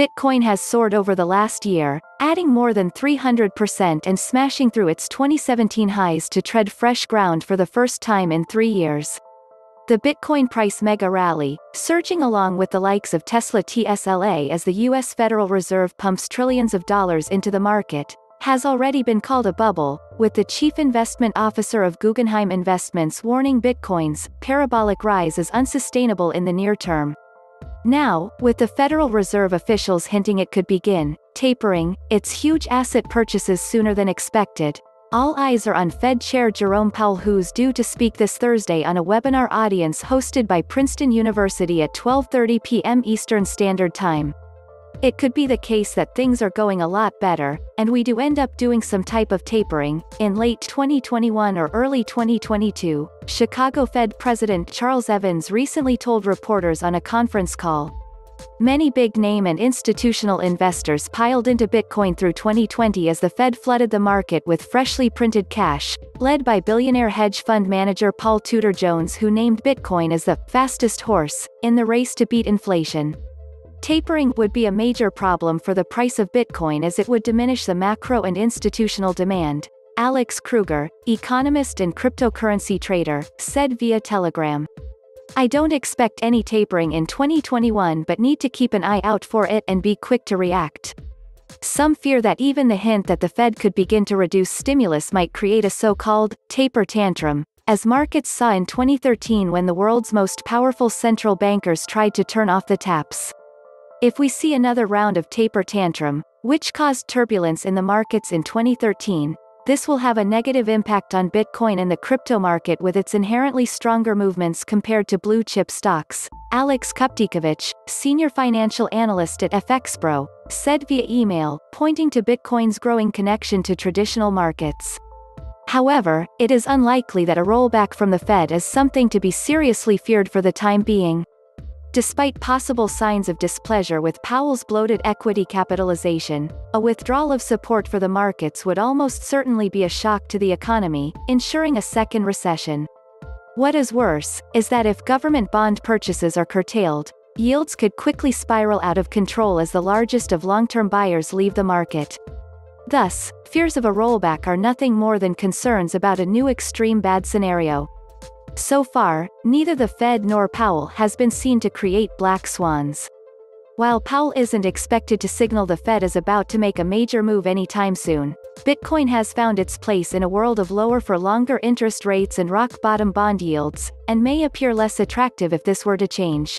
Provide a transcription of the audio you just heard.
Bitcoin has soared over the last year, adding more than 300% and smashing through its 2017 highs to tread fresh ground for the first time in 3 years. The Bitcoin price mega rally, surging along with the likes of Tesla TSLA as the U.S. Federal Reserve pumps trillions of dollars into the market, has already been called a bubble, with the chief investment officer of Guggenheim Investments warning Bitcoin's parabolic rise is unsustainable in the near term. Now, with the Federal Reserve officials hinting it could begin tapering its huge asset purchases sooner than expected, all eyes are on Fed Chair Jerome Powell, who's due to speak this Thursday on a webinar audience hosted by Princeton University at 12:30 p.m. Eastern Standard Time. It could be the case that things are going a lot better, and we do end up doing some type of tapering in late 2021 or early 2022, Chicago Fed President Charles Evans recently told reporters on a conference call. Many big-name and institutional investors piled into Bitcoin through 2020 as the Fed flooded the market with freshly printed cash, led by billionaire hedge fund manager Paul Tudor Jones, who named Bitcoin as the fastest horse in the race to beat inflation. Tapering would be a major problem for the price of Bitcoin as it would diminish the macro and institutional demand, Alex Kruger, economist and cryptocurrency trader, said via Telegram. I don't expect any tapering in 2021 but need to keep an eye out for it and be quick to react. Some fear that even the hint that the Fed could begin to reduce stimulus might create a so-called taper tantrum, as markets saw in 2013 when the world's most powerful central bankers tried to turn off the taps. If we see another round of taper tantrum, which caused turbulence in the markets in 2013, this will have a negative impact on Bitcoin and the crypto market with its inherently stronger movements compared to blue-chip stocks, Alex Kuptsikevich, senior financial analyst at FXPro, said via email, pointing to Bitcoin's growing connection to traditional markets. However, it is unlikely that a rollback from the Fed is something to be seriously feared for the time being. Despite possible signs of displeasure with Powell's bloated equity capitalization, a withdrawal of support for the markets would almost certainly be a shock to the economy, ensuring a second recession. What is worse, is that if government bond purchases are curtailed, yields could quickly spiral out of control as the largest of long-term buyers leave the market. Thus, fears of a rollback are nothing more than concerns about a new extreme bad scenario. So far, neither the Fed nor Powell has been seen to create black swans. While Powell isn't expected to signal the Fed is about to make a major move anytime soon, Bitcoin has found its place in a world of lower for longer interest rates and rock-bottom bond yields, and may appear less attractive if this were to change.